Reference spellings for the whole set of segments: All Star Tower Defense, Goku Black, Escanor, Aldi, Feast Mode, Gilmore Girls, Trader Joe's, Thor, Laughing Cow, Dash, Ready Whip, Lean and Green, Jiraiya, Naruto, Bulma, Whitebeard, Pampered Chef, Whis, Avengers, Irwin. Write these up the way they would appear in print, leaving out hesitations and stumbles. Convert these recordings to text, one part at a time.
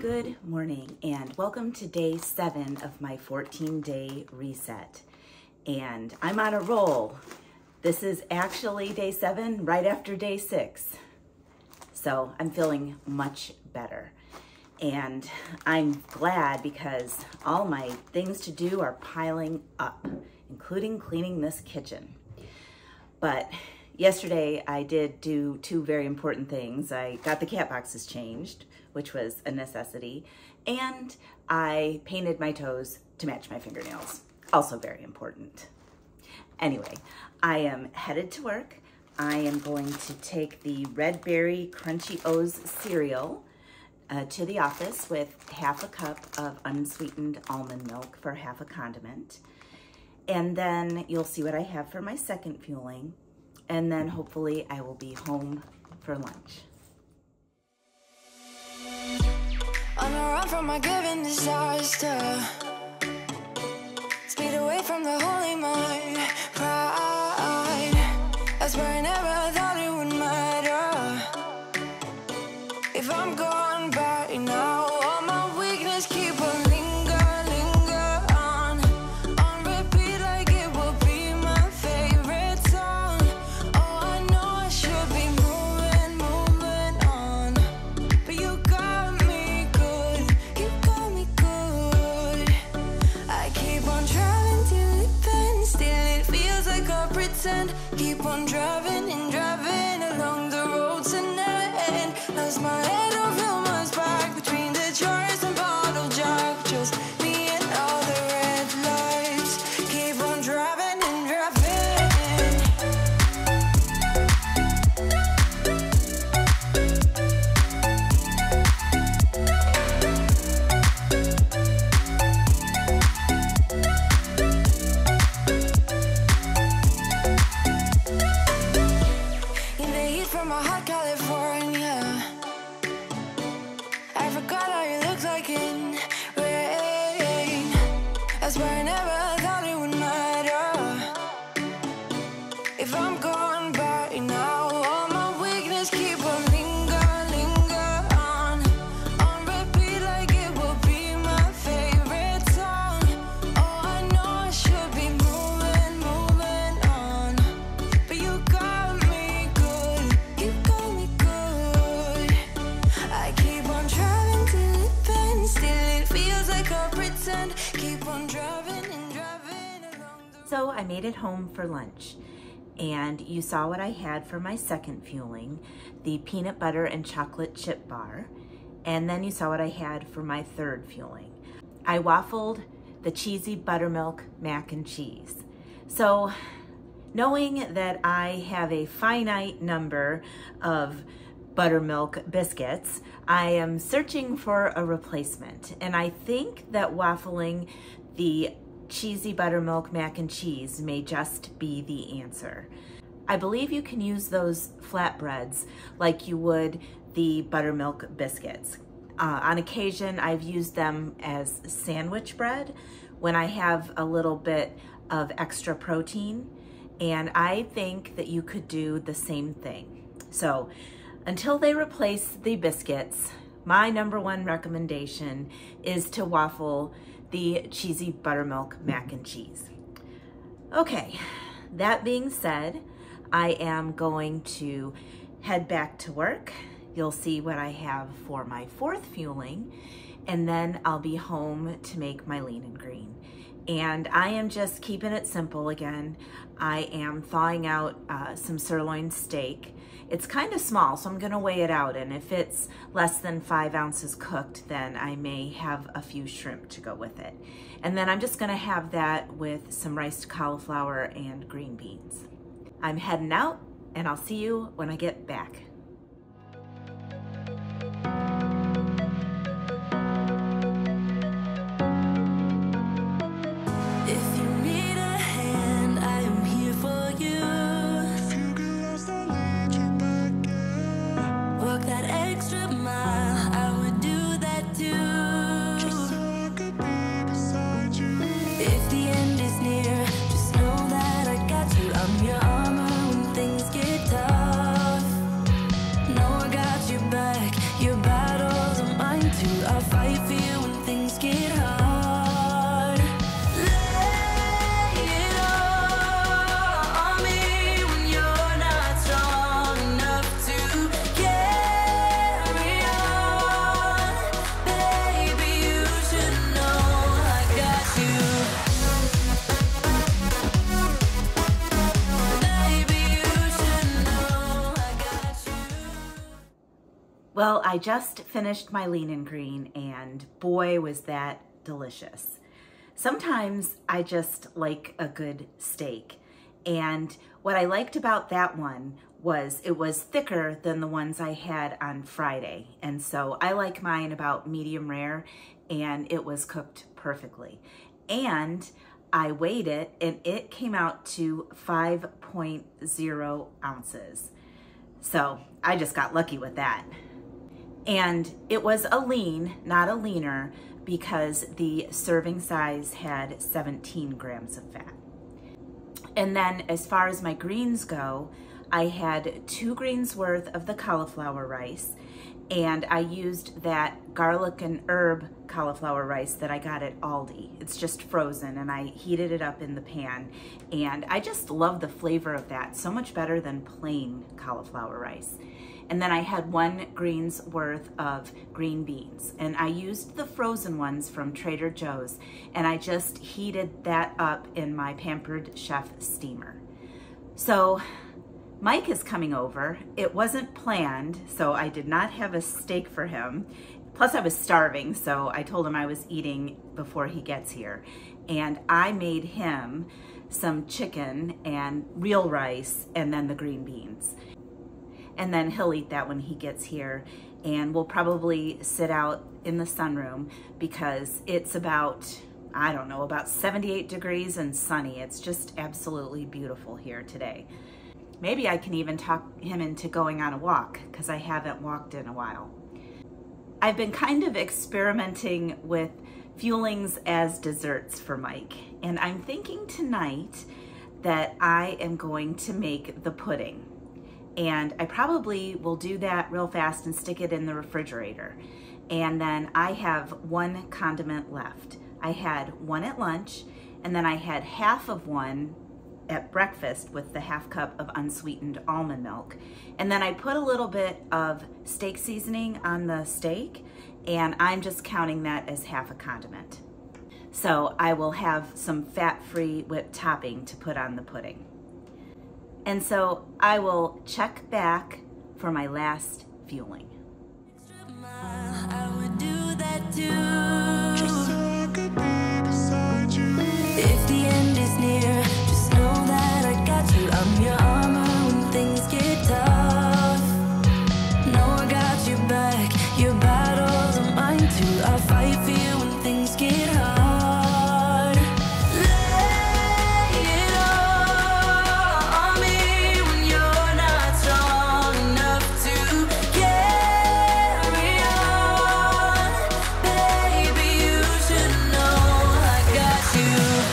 Good morning and welcome to day 7 of my 14-day reset. And I'm on a roll. This is actually day 7 right after day 6. So I'm feeling much better. And I'm glad because all my things to do are piling up, including cleaning this kitchen. But yesterday I did do two very important things. I got the cat boxes changed, which was a necessity, and I painted my toes to match my fingernails, also very important. Anyway, I am headed to work. I am going to take the Red Berry Crunchy O's cereal to the office with half a cup of unsweetened almond milk for half a condiment. And then you'll see what I have for my second fueling. And then hopefully I will be home for lunch. On the run from my given disaster, speed away from the holy mind, pride. That's where I never thought it would matter. If I'm gone by now, all my weakness keep on I made it home for lunch, and you saw what I had for my second fueling, the peanut butter and chocolate chip bar, and then you saw what I had for my third fueling. I waffled the cheesy buttermilk mac and cheese. So knowing that I have a finite number of buttermilk biscuits, I am searching for a replacement, and I think that waffling the cheesy buttermilk mac and cheese may just be the answer. I believe you can use those flatbreads like you would the buttermilk biscuits. On occasion, I've used them as sandwich bread when I have a little bit of extra protein, and I think that you could do the same thing. So until they replace the biscuits, my number one recommendation is to waffle the cheesy buttermilk mac and cheese. Okay, that being said, I am going to head back to work. You'll see what I have for my fourth fueling, and then I'll be home to make my lean and green. And I am just keeping it simple again. I am thawing out some sirloin steak. It's kind of small, so I'm gonna weigh it out, and if it's less than 5 ounces cooked, then I may have a few shrimp to go with it. And then I'm just gonna have that with some riced cauliflower and green beans. I'm heading out, and I'll see you when I get back. Near, just know that I got you. I'm your armor when things get tough. Well, I just finished my lean and green, and boy, was that delicious. Sometimes I just like a good steak. And what I liked about that one was it was thicker than the ones I had on Friday. And so I like mine about medium rare, and it was cooked perfectly. And I weighed it, and it came out to 5.0 ounces. So I just got lucky with that. And it was a lean, not a leaner, because the serving size had 17 grams of fat. And then as far as my greens go, I had 2 greens worth of the cauliflower rice, and I used that garlic and herb cauliflower rice that I got at Aldi. It's just frozen, and I heated it up in the pan, and I just love the flavor of that. So much better than plain cauliflower rice. And then I had 1 green's worth of green beans, and I used the frozen ones from Trader Joe's, and I just heated that up in my Pampered Chef steamer. So Mike is coming over. It wasn't planned, so I did not have a steak for him. Plus I was starving, so I told him I was eating before he gets here. And I made him some chicken and real rice and then the green beans. And then he'll eat that when he gets here. And we'll probably sit out in the sunroom because it's about, I don't know, about 78 degrees and sunny. It's just absolutely beautiful here today. Maybe I can even talk him into going on a walk because I haven't walked in a while. I've been kind of experimenting with fuelings as desserts for Mike, and I'm thinking tonight that I am going to make the pudding. And I probably will do that real fast and stick it in the refrigerator. And then I have 1 condiment left. I had 1 at lunch, and then I had half of 1 at breakfast with the half cup of unsweetened almond milk. And then I put a little bit of steak seasoning on the steak, and I'm just counting that as half a condiment. So I will have some fat-free whipped topping to put on the pudding. And so I will check back for my last fueling. I would do that too. Just so I could be beside you. If the end is near, I'm your armor when things get tough. No, I got you back. Your battles are mine too. I'll fight for you when things get hard. Lay it all on me when you're not strong enough to carry on. Baby, you should know I got you.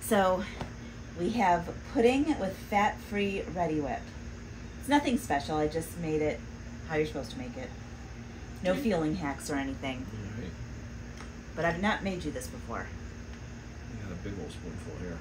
So we have pudding with fat-free Ready Whip. It's nothing special. I just made it how you're supposed to make it. No fueling hacks or anything. Right. But I've not made you this before. You got a big old spoonful here.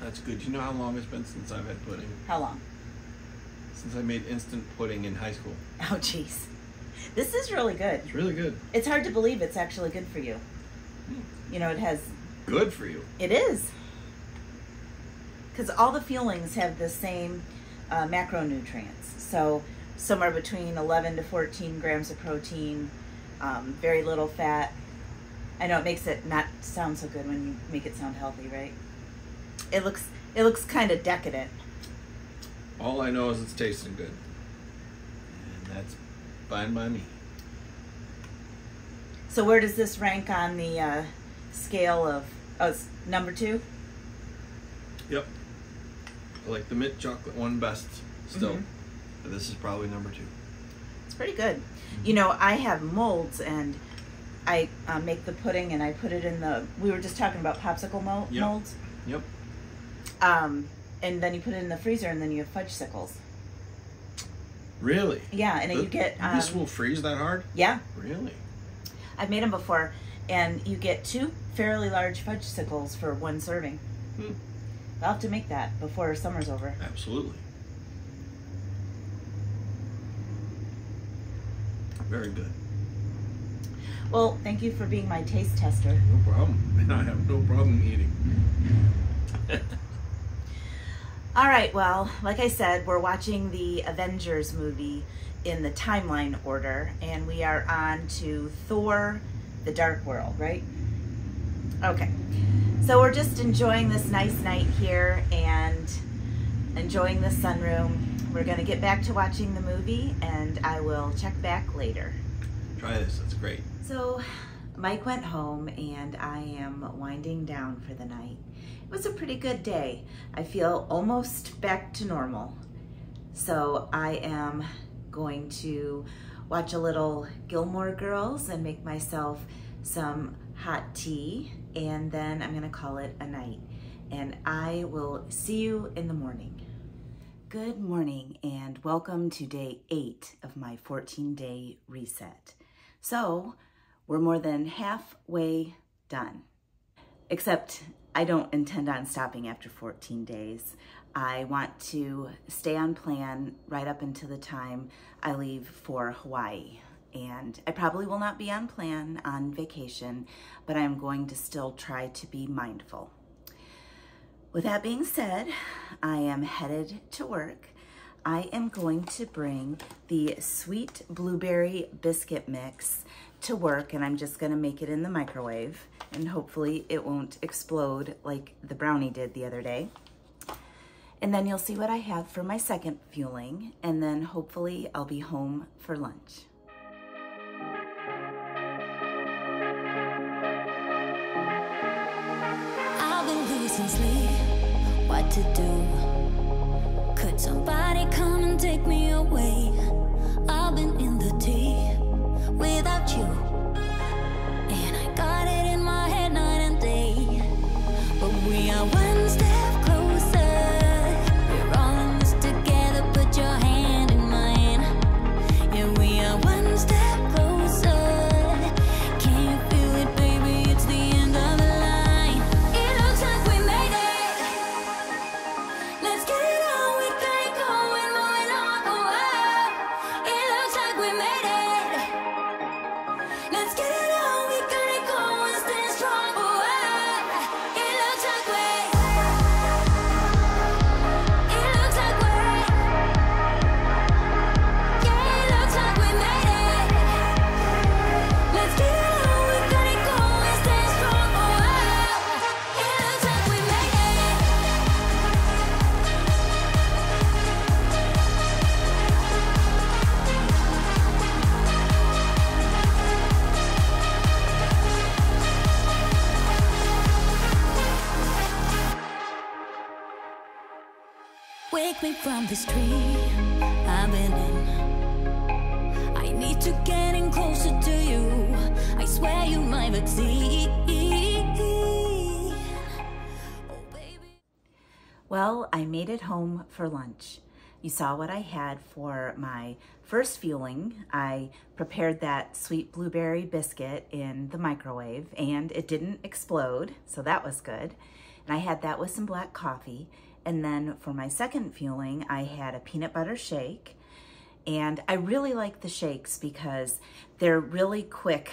That's good. Do you know how long it's been since I've had pudding? How long? Since I made instant pudding in high school. Oh, jeez. This is really good. It's really good. It's hard to believe it's actually good for you. You know, it has... Good for you. It is. Because all the fuelings have the same macronutrients. So somewhere between 11 to 14 grams of protein, very little fat. I know it makes it not sound so good when you make it sound healthy, right? It looks kind of decadent. All I know is it's tasting good. And that's... fine by me. So where does this rank on the scale of, oh, it's number 2? Yep. I like the mint chocolate one best. still. Mm-hmm. This is probably number two. It's pretty good. Mm-hmm. You know, I have molds and I make the pudding and I put it in the, we were just talking about popsicle molds. Yep. And then you put it in the freezer and then you have fudgesicles. Really? Yeah, and you get... this will freeze that hard? Yeah. Really? I've made them before, and you get 2 fairly large fudgesicles for 1 serving. Hmm. I'll have to make that before summer's over. Absolutely. Very good. Well, thank you for being my taste tester. No problem. And I have no problem eating. All right, well, like I said, we're watching the Avengers movie in the timeline order, and we are on to Thor, The Dark World, right? Okay, so we're just enjoying this nice night here and enjoying the sunroom. We're gonna get back to watching the movie, and I will check back later. Try this, that's great. So Mike went home, and I am winding down for the night. It was a pretty good day. I feel almost back to normal. So I am going to watch a little Gilmore Girls and make myself some hot tea, and then I'm gonna call it a night. And I will see you in the morning. Good morning and welcome to day 8 of my 14-day reset. So we're more than halfway done, except I don't intend on stopping after 14 days. I want to stay on plan right up until the time I leave for Hawaii. And I probably will not be on plan on vacation, but I'm going to still try to be mindful. With that being said, I am headed to work. I am going to bring the sweet blueberry biscuit mix to work, and I'm just gonna make it in the microwave, and hopefully it won't explode like the brownie did the other day. And then you'll see what I have for my second fueling, and then hopefully I'll be home for lunch. I've been losing sleep, what to do? Could somebody come and take me away? I've been in the deep without you, and I got it in my head night and day, but we are one step closer, we're all in this together, put your hand in mine, yeah, we are one step closer, can you feel it, baby, it's the end of the line, it looks like we made it, let's get it on, we can't go and run on the way, it looks like we made it. Let's get it on, we gotta go and stay strong, oh, it looks like we're, it looks like we're, yeah, it looks like we made it. Let's get it on, we gotta go and stay strong, oh, it looks like we made it. Wake me from this dream I've been in. I need to get in closer to you. I swear you might exceed. Oh, baby. Well, I made it home for lunch. You saw what I had for my first fueling. I prepared that sweet blueberry biscuit in the microwave and it didn't explode, so that was good. And I had that with some black coffee. And then for my second fueling, I had a peanut butter shake. And I really like the shakes because they're really quick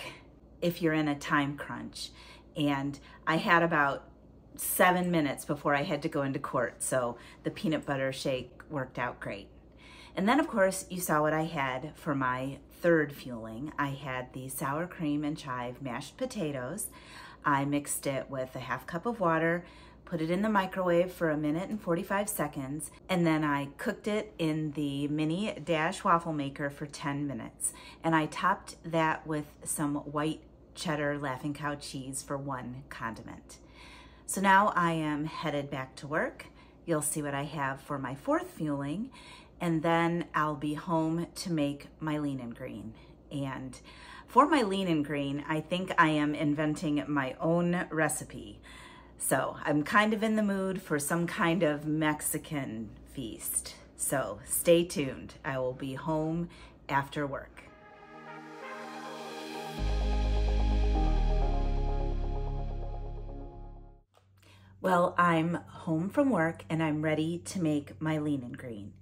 if you're in a time crunch. And I had about 7 minutes before I had to go into court. So the peanut butter shake worked out great. And then of course, you saw what I had for my third fueling. I had the sour cream and chive mashed potatoes. I mixed it with a half cup of water, put it in the microwave for a minute and 45 seconds, and then I cooked it in the mini Dash waffle maker for 10 minutes. And I topped that with some white cheddar Laughing Cow cheese for 1 condiment. So now I am headed back to work. You'll see what I have for my fourth fueling, and then I'll be home to make my lean and green. And for my lean and green, I think I am inventing my own recipe. So I'm kind of in the mood for some kind of Mexican feast. So stay tuned. I will be home after work. Well, I'm home from work and I'm ready to make my lean and green.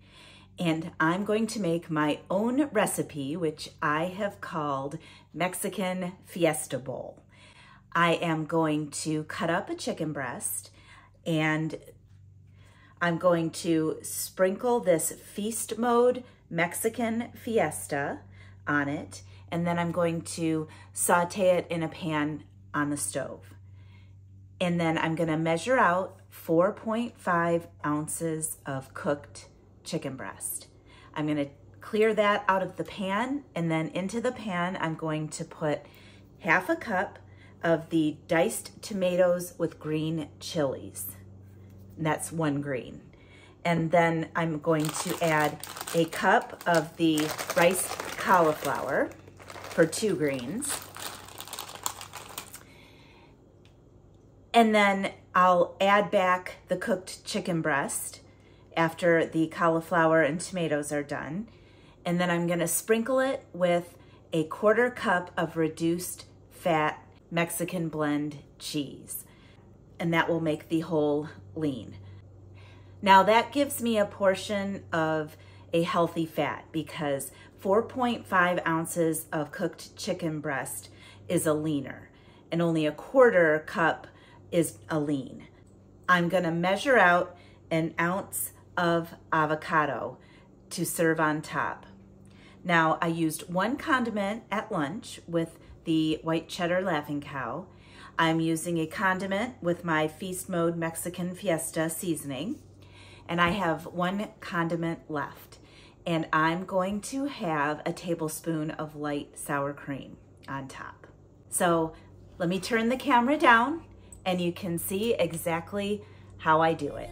And I'm going to make my own recipe, which I have called Mexican Fiesta Bowl. I am going to cut up a chicken breast and I'm going to sprinkle this Feast Mode Mexican Fiesta on it. And then I'm going to saute it in a pan on the stove. And then I'm gonna measure out 4.5 ounces of cooked chicken breast. I'm gonna clear that out of the pan, and then into the pan, I'm going to put half a cup of the diced tomatoes with green chilies. That's one green. And then I'm going to add a cup of the riced cauliflower for two greens. And then I'll add back the cooked chicken breast after the cauliflower and tomatoes are done. And then I'm gonna sprinkle it with a 1/4 cup of reduced fat Mexican blend cheese. And that will make the whole lean. Now that gives me a portion of a healthy fat, because 4.5 ounces of cooked chicken breast is a leaner and only a 1/4 cup is a lean. I'm gonna measure out an ounce of avocado to serve on top. Now I used one condiment at lunch with the white cheddar Laughing Cow. I'm using a condiment with my Feast Mode Mexican Fiesta seasoning, and I have one condiment left. And I'm going to have a tablespoon of light sour cream on top. So let me turn the camera down and you can see exactly how I do it.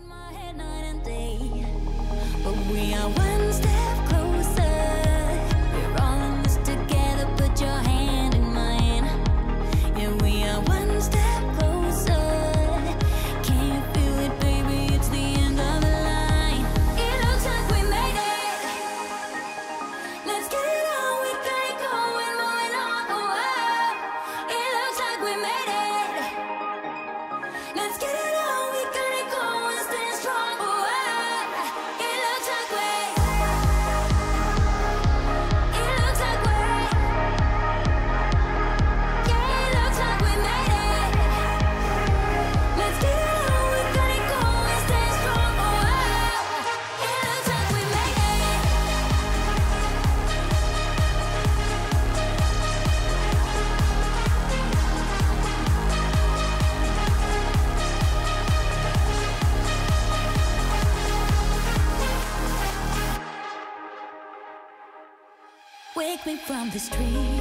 Wake me from this dream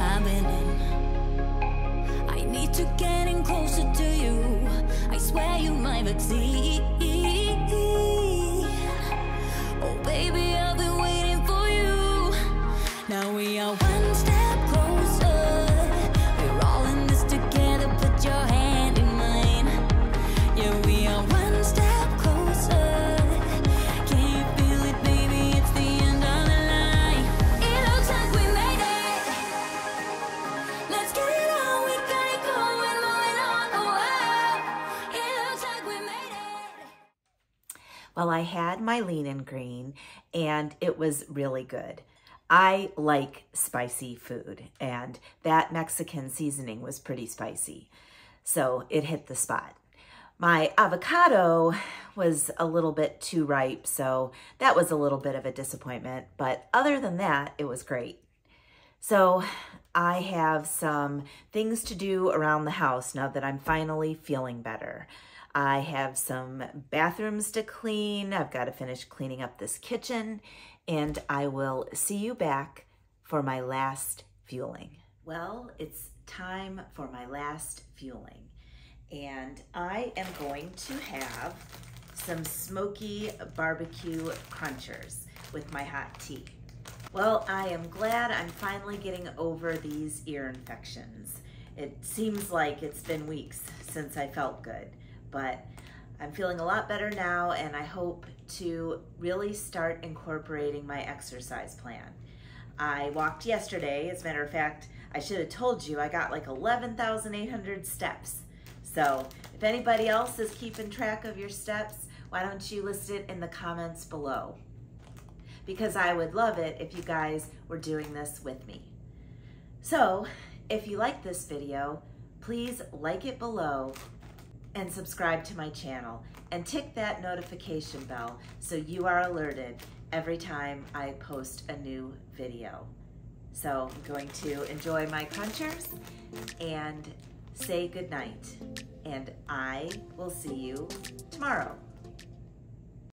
I've been in. I need to get in closer to you. I swear you might exceed. Oh baby, I've been waiting for you. Now we are one step closer. We're all in this together, put your hand in mine. Yeah, we are one step closer. Well, I had my lean and green and it was really good. I like spicy food, and that Mexican seasoning was pretty spicy. So it hit the spot. My avocado was a little bit too ripe, so that was a little bit of a disappointment, but other than that, it was great. So I have some things to do around the house now that I'm finally feeling better. I have some bathrooms to clean. I've got to finish cleaning up this kitchen, and I will see you back for my last fueling. Well, it's time for my last fueling, and I am going to have some smoky barbecue crunchers. with my hot tea. Well, I am glad I'm finally getting over these ear infections. It seems like it's been weeks since I felt good, but I'm feeling a lot better now, and I hope to really start incorporating my exercise plan. I walked yesterday. As a matter of fact, I should have told you I got like 11,800 steps. So if anybody else is keeping track of your steps, why don't you list it in the comments below? Because I would love it if you guys were doing this with me. So if you like this video, please like it below and subscribe to my channel and tick that notification bell so you are alerted every time I post a new video. So I'm going to enjoy my crunchers and say goodnight, and I will see you tomorrow.